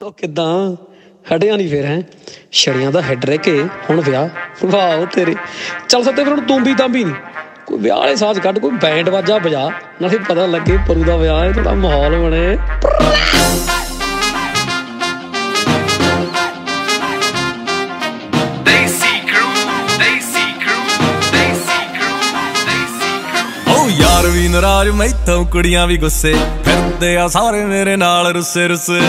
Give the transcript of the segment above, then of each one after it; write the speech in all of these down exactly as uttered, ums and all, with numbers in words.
तो किदा हटिया नहीं फिर है छड़िया का हैड रह के हूँ ब्याह वाह तेरे चल सकते फिर हम तूंबी तांबी नहीं कोई ब्याह वाले साज कट कोई बैंड बाजा बजा ना फिर पता लगे परू का ब्याह है थोड़ा माहौल बने। यार भी नाराज मैथों कुड़ियां भी गुस्से फिरते आ सारे मेरे नाल रुस्से रुस्से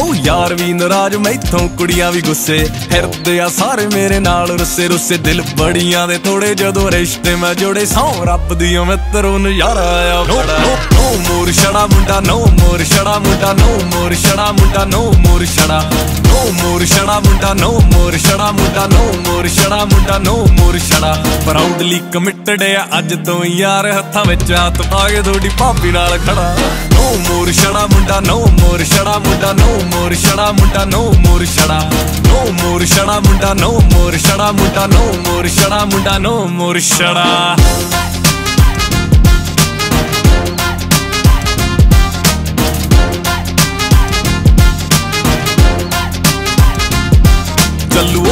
ओ यार भी नाराज मैथों कुड़ियां भी गुस्से फिरते आ सारे मेरे नाल रुस्से रुस्से दिल बड़ियां दे थोड़े जदों रिश्ते मैं जोड़े सौ रब दियो मित्रों नज़ारा आया बड़ा। नो मोर छड़ा मुंडा नो मोर छड़ा मुंडा नो मोर छड़ा मुंडा नो मोर छड़ा नो मोर छड़ा मुंडा नो मोर छड़ा मुंडा नो मोर छड़ा मुंडा नो मोर छड़ा प्राउडली कमिटेड है अज तो यार हथा विच हाथ पा के थोड़ी भाभी नाल खड़ा। नो मोर छड़ा मुंडा नो मोर छड़ा मुंडा नो मोर छड़ा मुंडा नो मोर छड़ा नो मोर छड़ा मुंडा नो मोर छड़ा मुंडा नो मोर छड़ा मुंडा नो मोर छड़ा।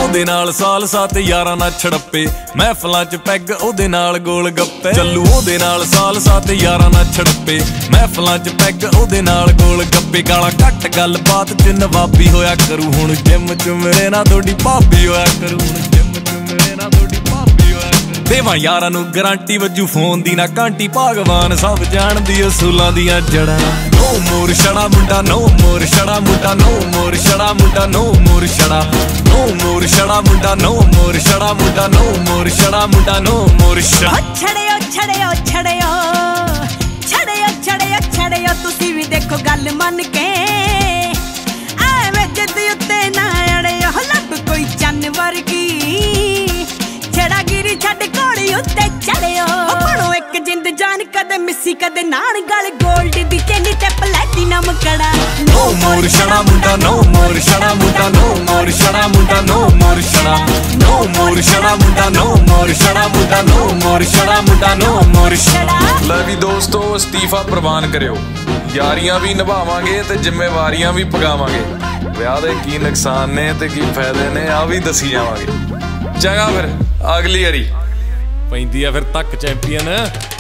ਉਹਦੇ ਨਾਲ ਸਾਲ ਸਾਥ ਯਾਰਾਂ ਨਾਲ ਛੜੱਪੇ ਮਹਿਫਲਾਂ ਚ ਪੈਗ ਉਹਦੇ ਨਾਲ ਗੋਲ ਗੱਪੇ ਚੱਲੂ ਉਹਦੇ ਨਾਲ ਸਾਲ ਸਾਥ ਯਾਰਾਂ ਨਾਲ ਛੜੱਪੇ ਮਹਿਫਲਾਂ ਚ ਪੈਗ ਉਹਦੇ ਨਾਲ ਗੋਲ ਗੱਪੇ ਗਾਲਾਂ ਘੱਟ ਗੱਲਬਾਤ ਚ ਨਵਾਬੀ ਹੋਇਆ ਕਰੂ ਹੁਣ ਜਿਮ ਚ ਮੇਰੇ ਨਾਲ ਥੋੜੀ ਭਾਬੀ ਹੋਇਆ ਕਰੂ ਹੁਣ ਜਿਮ ਚ ਮੇਰੇ ਨਾਲ ਥੋੜੀ ਭਾਬੀ ਹੋਇਆ ਕਰੂ ਦੇਵਾਂ ਯਾਰਾਂ ਨੂੰ ਗਾਰੰਟੀ ਵੱਜੂ ਫੋਨ ਦੀ ਨਾ ਕਾਂਟੀ ਭਗਵਾਨ ਸਭ ਜਾਣਦੀ ਅਸੂਲਾਂ ਦੀਆਂ ਜੜਾਂ। नो मोर छड़ा मुंडा नो मोर छड़ा मुंडा नो मोर छड़ा मुंडा नो मोर छड़ा नो मोर छड़ा मुंडा नो मोर छड़ा मुंडा नो मोर छड़ा मुंडा नो मोर छड़ा छड़ियो छड़ियो छड़ियो छड़ियो छड़ियो छड़ियो तुसी भी देखो गल मन के आवे जिद उत्ते ना अड़ियो लग कोई जानवर की छड़ा गिरी छड़ कोड़ी उत्ते चढ़ियो अपनो एक जिंद जान कदे मिसी कदे नान गल गोल्ड दी चेनी ते प्लैटिनम कड़ा। नो मोर छड़ा मुंडा नो मोर छड़ा मुंडा नो मोर छड़ा मुंडा नो मोर छड़ा नो मोर छड़ा मुंडा नो मोर छड़ा मुंडा नो मोर छड़ा मुंडा नो मोर छड़ा। लवी दोस्तों इस्तीफा प्रवान करियो यारियां भी निभावांगे ते जिम्मेवारियां भी पगावांगे ब्याह दे की नुकसान ने ते की फायदे ने आ भी दसी जावांगे चंगा फिर अगली वारी पैंदी आ फिर तक चैंपियन।